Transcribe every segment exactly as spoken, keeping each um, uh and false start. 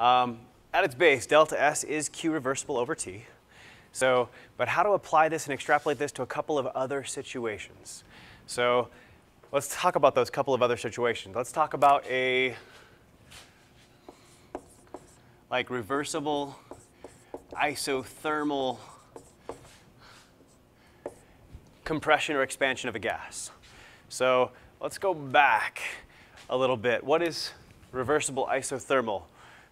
Um, at its base, delta S is Q reversible over T. So, but how to apply this and extrapolate this to a couple of other situations. So let's talk about those couple of other situations. Let's talk about a like reversible isothermal compression or expansion of a gas. So let's go back a little bit. What is reversible isothermal?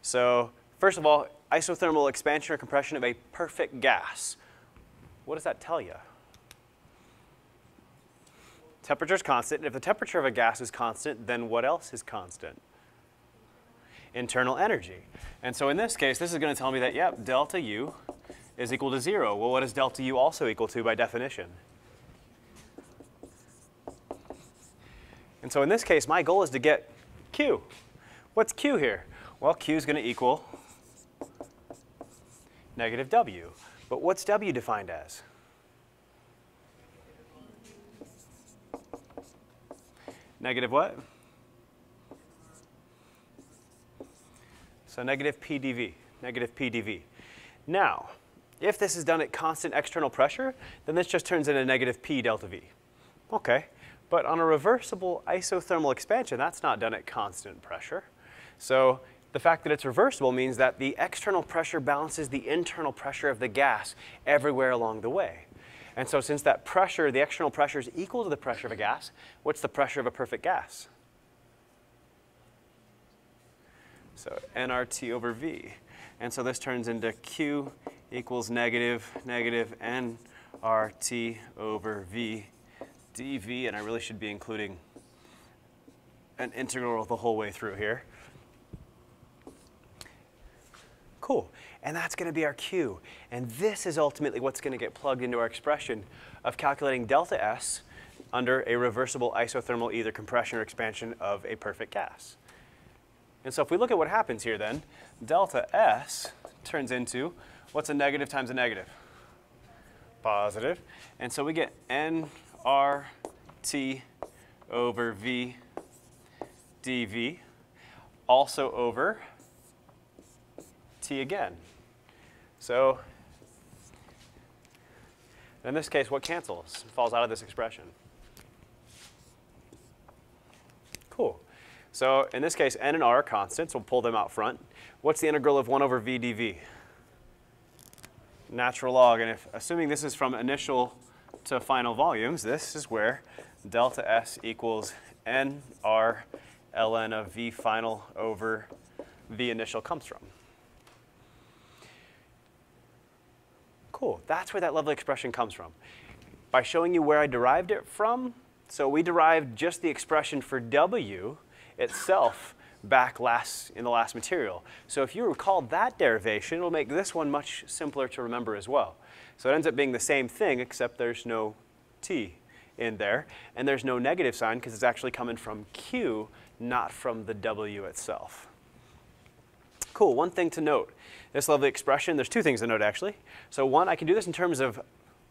So first of all, isothermal expansion or compression of a perfect gas. What does that tell you? Temperature is constant. And if the temperature of a gas is constant, then what else is constant? Internal energy. And so in this case, this is going to tell me that, yep, delta U is equal to zero. Well, what is delta U also equal to by definition? And so in this case, my goal is to get Q. What's Q here? Well, Q is going to equal negative W. But what's W defined as? Negative what? So negative P d V, negative P d V. Now, if this is done at constant external pressure, then this just turns into negative P delta V. OK. But on a reversible isothermal expansion, that's not done at constant pressure. So the fact that it's reversible means that the external pressure balances the internal pressure of the gas everywhere along the way. And so since that pressure, the external pressure is equal to the pressure of a gas, what's the pressure of a perfect gas? So N R T over V. And so this turns into Q equals negative, negative N R T over V dV. And I really should be including an integral the whole way through here. Cool. And that's going to be our Q. And this is ultimately what's going to get plugged into our expression of calculating delta S under a reversible isothermal either compression or expansion of a perfect gas. And so if we look at what happens here then, delta S turns into, what's a negative times a negative? Positive. And so we get N R T over V dV, also over T again. So in this case, what cancels? It falls out of this expression. Cool. So in this case, N and R are constants. We'll pull them out front. What's the integral of one over V dV? Natural log. And if assuming this is from initial to final volumes, this is where delta S equals N R ln of V final over V initial comes from. Cool. That's where that lovely expression comes from. By showing you where I derived it from, so we derived just the expression for W itself back last in the last material. So if you recall that derivation, it'll make this one much simpler to remember as well. So it ends up being the same thing, except there's no T in there. And there's no negative sign, because it's actually coming from Q, not from the W itself. Cool. One thing to note, this lovely expression, there's two things to note actually. So one, I can do this in terms of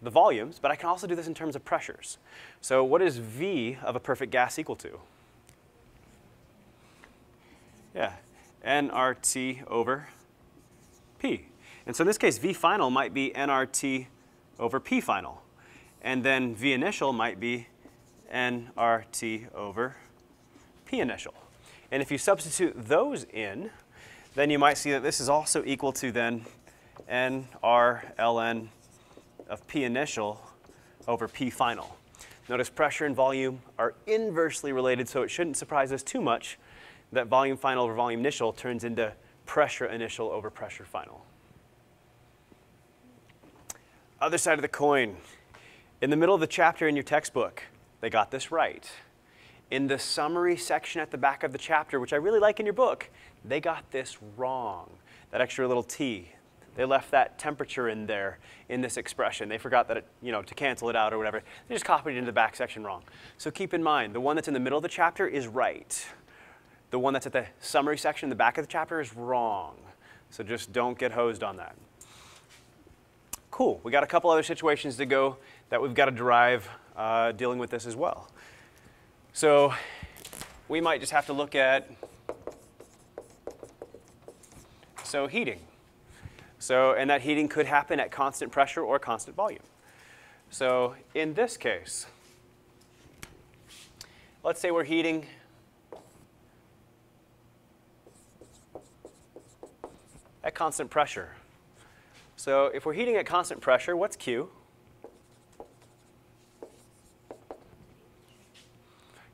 the volumes, but I can also do this in terms of pressures. So what is V of a perfect gas equal to? Yeah, N R T over P. And so in this case, V final might be N R T over P final. And then V initial might be N R T over P initial. And if you substitute those in, then you might see that this is also equal to then N R ln of P initial over P final. Notice pressure and volume are inversely related, so it shouldn't surprise us too much that volume final over volume initial turns into pressure initial over pressure final. Other side of the coin. In the middle of the chapter in your textbook, they got this right. In the summary section at the back of the chapter, which I really like in your book, they got this wrong. That extra little T, they left that temperature in there in this expression. They forgot that it, you know, to cancel it out or whatever. They just copied it into the back section wrong. So keep in mind, the one that's in the middle of the chapter is right. The one that's at the summary section in the back of the chapter is wrong. So just don't get hosed on that. Cool. We got a couple other situations to go that we've got to derive uh, dealing with this as well. So we might just have to look at so heating. So, and that heating could happen at constant pressure or constant volume. So in this case, let's say we're heating at constant pressure. So if we're heating at constant pressure, what's Q?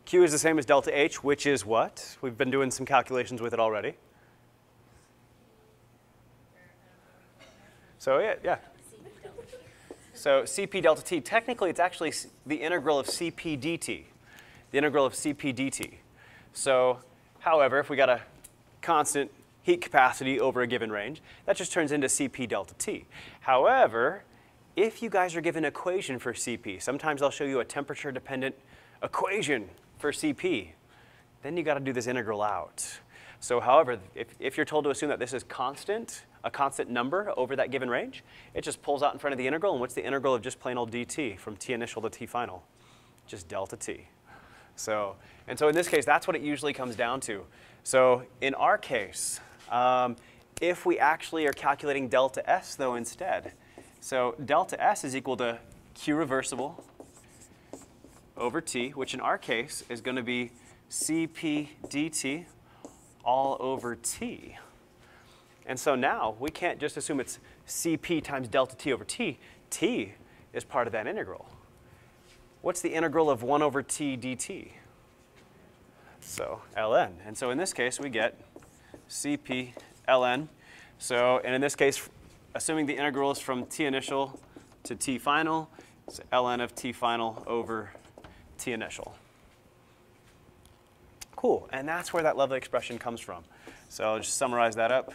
Q is the same as delta H, which is what? We've been doing some calculations with it already. So yeah, yeah. So C P delta T, technically it's actually the integral of C P dt, the integral of C P dt. So however, if we got a constant heat capacity over a given range, that just turns into C P delta T. However, if you guys are given an equation for C P, sometimes I'll show you a temperature dependent equation for C P, then you got to do this integral out. So however, if, if you're told to assume that this is constant, a constant number over that given range, it just pulls out in front of the integral. And what's the integral of just plain old dt from t initial to t final? Just delta t. So, and so in this case, that's what it usually comes down to. So in our case, um, if we actually are calculating delta S though instead, so delta S is equal to Q reversible over T, which in our case is going to be C P dt all over T. And so now we can't just assume it's C P times delta T over T. T is part of that integral. What's the integral of one over T dt? So ln. And so in this case, we get C P ln. So, and in this case, assuming the integral is from T initial to T final, it's ln of T final over T initial. Cool. And that's where that level expression comes from. So I'll just summarize that up.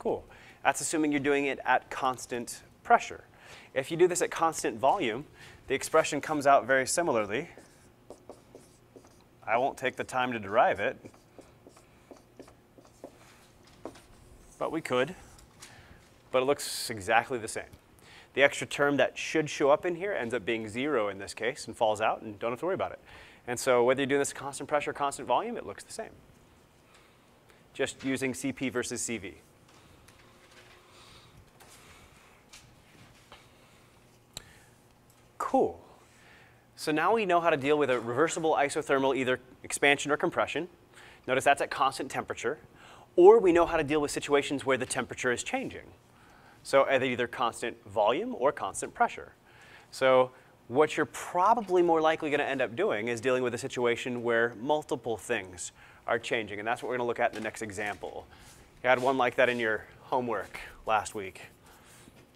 Cool. That's assuming you're doing it at constant pressure. If you do this at constant volume, the expression comes out very similarly. I won't take the time to derive it, but we could. But it looks exactly the same. The extra term that should show up in here ends up being zero in this case and falls out, and don't have to worry about it. And so whether you're doing this at constant pressure or constant volume, it looks the same. Just using C P versus C V. Cool. So now we know how to deal with a reversible isothermal, either expansion or compression. Notice that's at constant temperature. Or we know how to deal with situations where the temperature is changing. So at either constant volume or constant pressure. So what you're probably more likely going to end up doing is dealing with a situation where multiple things are changing. And that's what we're going to look at in the next example. You had one like that in your homework last week.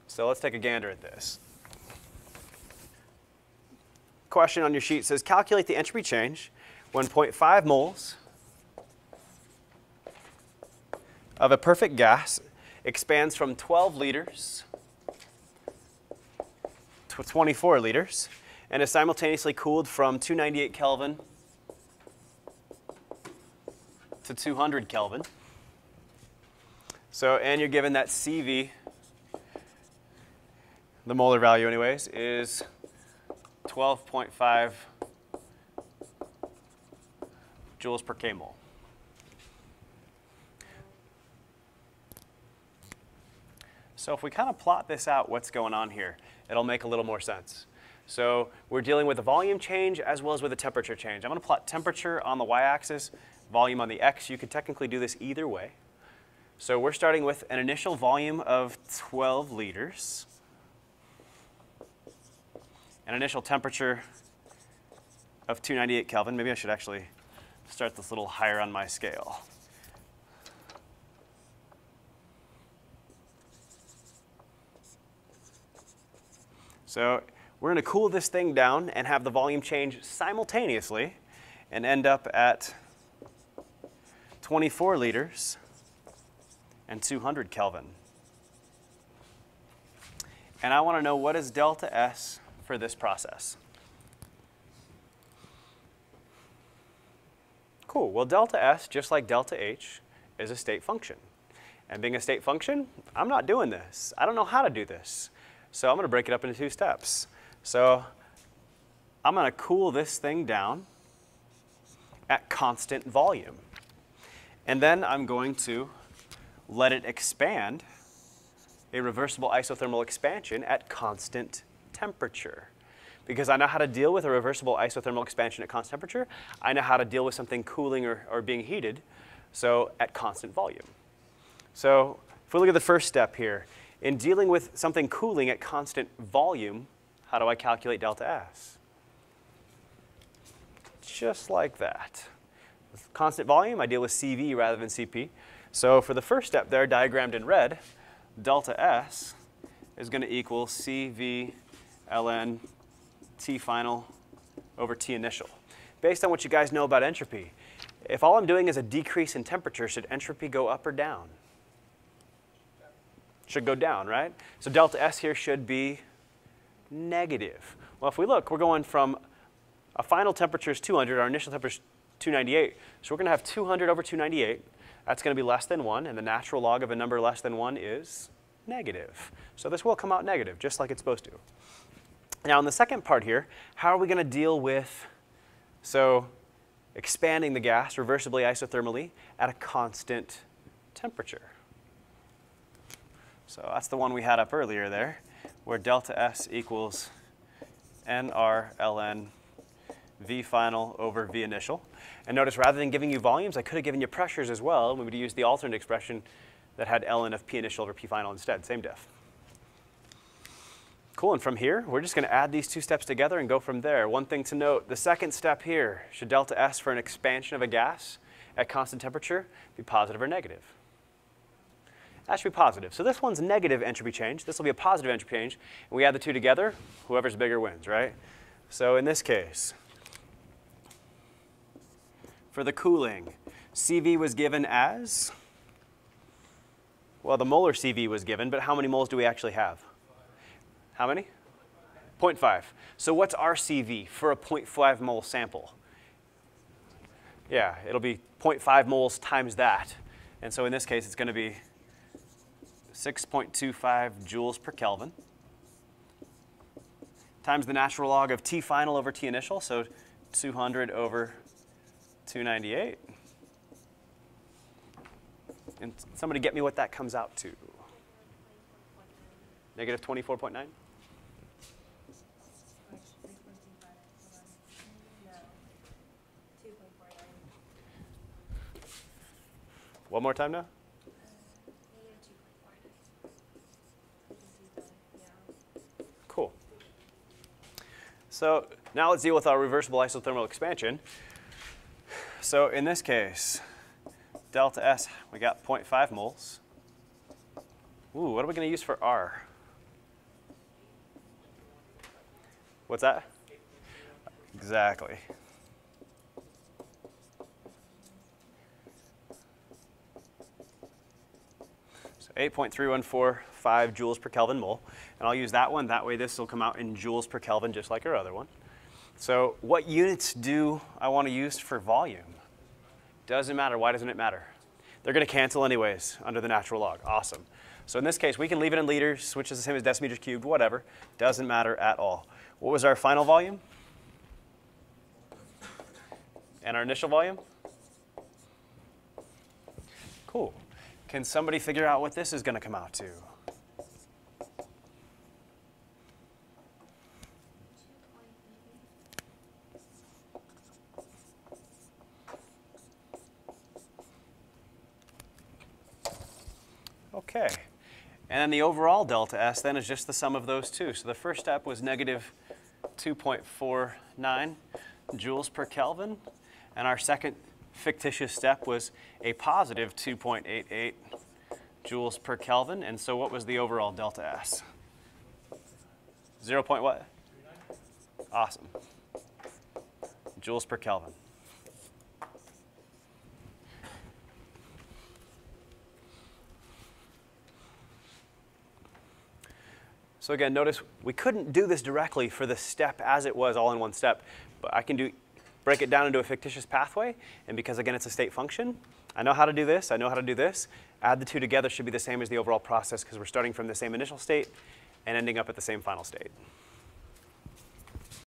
So let's take a gander at this. Question on your sheet says calculate the entropy change when zero point five moles of a perfect gas expands from twelve liters to twenty-four liters and is simultaneously cooled from two ninety-eight Kelvin to two hundred Kelvin. So, and you're given that C V, the molar value anyways, is twelve point five joules per K mole. So if we kind of plot this out, what's going on here, it'll make a little more sense. So we're dealing with a volume change as well as with a temperature change. I'm going to plot temperature on the y-axis, volume on the x. You could technically do this either way. So we're starting with an initial volume of twelve liters. An initial temperature of two ninety-eight Kelvin. Maybe I should actually start this a little higher on my scale. So we're going to cool this thing down and have the volume change simultaneously and end up at twenty-four liters and two hundred Kelvin. And I want to know, what is delta S for this process? Cool. Well, delta S, just like delta H, is a state function. And being a state function, I'm not doing this. I don't know how to do this. So I'm going to break it up into two steps. So I'm going to cool this thing down at constant volume. And then I'm going to let it expand, a reversible isothermal expansion at constant temperature. Because I know how to deal with a reversible isothermal expansion at constant temperature, I know how to deal with something cooling or, or being heated, so at constant volume. So if we look at the first step here, in dealing with something cooling at constant volume, how do I calculate delta S? Just like that. With constant volume, I deal with C V rather than C P. So for the first step there, diagrammed in red, delta S is going to equal C V ln T final over T initial. Based on what you guys know about entropy, if all I'm doing is a decrease in temperature, should entropy go up or down? Should go down, right? So delta S here should be negative. Well, if we look, we're going from a final temperature is two hundred, our initial temperature is two ninety-eight. So we're going to have two hundred over two ninety-eight. That's going to be less than one, and the natural log of a number less than one is negative. So this will come out negative, just like it's supposed to. Now in the second part here, how are we going to deal with, so expanding the gas reversibly isothermally at a constant temperature? So that's the one we had up earlier there, where delta S equals N R ln V final over V initial. And notice, rather than giving you volumes, I could have given you pressures as well. We would use the alternate expression that had ln of P initial over P final instead, same diff. Cool, and from here, we're just going to add these two steps together and go from there. One thing to note, the second step here, should delta S for an expansion of a gas at constant temperature be positive or negative? That should be positive. So this one's negative entropy change. This will be a positive entropy change. And we add the two together, whoever's bigger wins, right? So in this case, for the cooling, C V was given as, well, the molar C V was given, but how many moles do we actually have? How many? zero point five. So what's our C V for a zero point five mole sample? Yeah, it'll be zero point five moles times that. And so in this case, it's going to be six point two five joules per Kelvin times the natural log of T final over T initial, so two hundred over two ninety-eight. And somebody get me what that comes out to. Negative twenty-four point nine? One more time now? Cool. So now let's deal with our reversible isothermal expansion. So in this case, delta S, we got zero point five moles. Ooh, what are we going to use for R? What's that? Exactly. So eight point three one four five joules per Kelvin mole. And I'll use that one. That way this will come out in joules per Kelvin just like our other one. So what units do I want to use for volume? Doesn't matter. Why doesn't it matter? They're going to cancel anyways under the natural log. Awesome. So in this case, we can leave it in liters, which is the same as decimeters cubed, whatever. Doesn't matter at all. What was our final volume? And our initial volume? Cool. Can somebody figure out what this is going to come out to? Okay. And then the overall delta S then is just the sum of those two. So the first step was negative two point four nine joules per Kelvin. And our second fictitious step was a positive two point eight eight joules per Kelvin. And so what was the overall delta S? Zero point what? Awesome. Joules per Kelvin. So again, notice we couldn't do this directly for the step as it was all in one step, but I can do, break it down into a fictitious pathway, and because again it's a state function, I know how to do this, I know how to do this, add the two together should be the same as the overall process because we're starting from the same initial state and ending up at the same final state.